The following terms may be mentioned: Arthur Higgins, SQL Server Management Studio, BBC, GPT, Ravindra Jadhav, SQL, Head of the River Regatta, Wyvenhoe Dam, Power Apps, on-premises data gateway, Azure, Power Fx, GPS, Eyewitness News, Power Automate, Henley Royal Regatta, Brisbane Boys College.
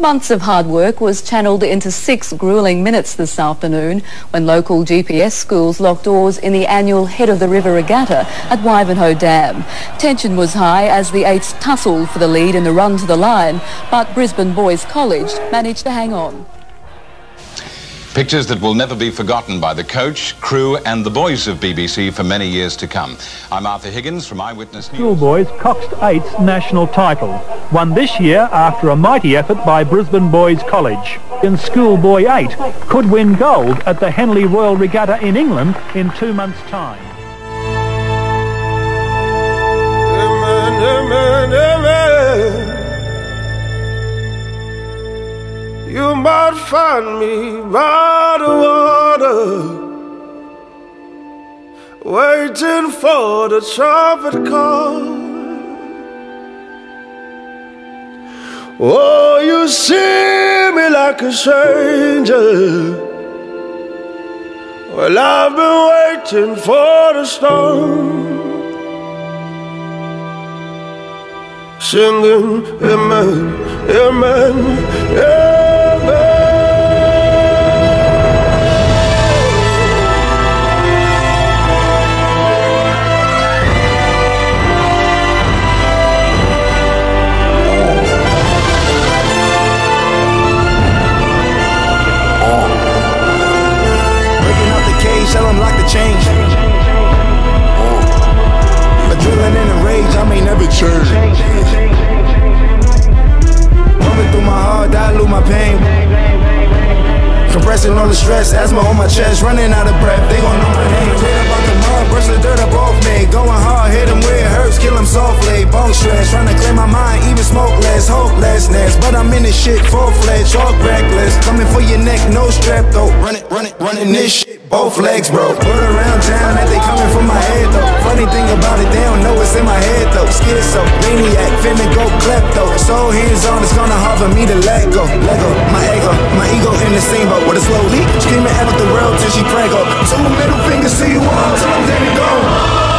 Months of hard work was channeled into 6 gruelling minutes this afternoon when local GPS schools locked oars in the annual Head of the River Regatta at Wyvenhoe Dam. Tension was high as the 8s tussled for the lead in the run to the line, but Brisbane Boys College managed to hang on. Pictures that will never be forgotten by the coach, crew and the boys of BBC for many years to come. I'm Arthur Higgins from Eyewitness News. Schoolboys coxed 8's national title, won this year after a mighty effort by Brisbane Boys College. And Schoolboy 8 could win gold at the Henley Royal Regatta in England in 2 months' time. You might find me by the water, waiting for the trumpet call. Oh, you see me like a stranger. Well, I've been waiting for the storm. Singing, amen, amen, amen. Compressing all the stress, asthma on my chest, running out of breath, they gon' know my name. Red up on the mud, brush the dirt up off me. Going hard, hit him where it hurts, kill him softly. Bone stress, trying to clear my mind, even smoke less, hopelessness. But I'm in this shit, full-fledged, all reckless. Coming for your neck, no strap though. Run it, run it, running this shit, both legs, bro. Word around town that they coming for my head though. Funny thing about it, they don't know it's in my head though. Schizo, maniac, finna go klepto. So hands-on, it's gonna hard for me to let go. Let go, my ego in the same boat. With a slow leak, screaming out at the world till she crack up. Two middle fingers to you all till I'm dead and gone.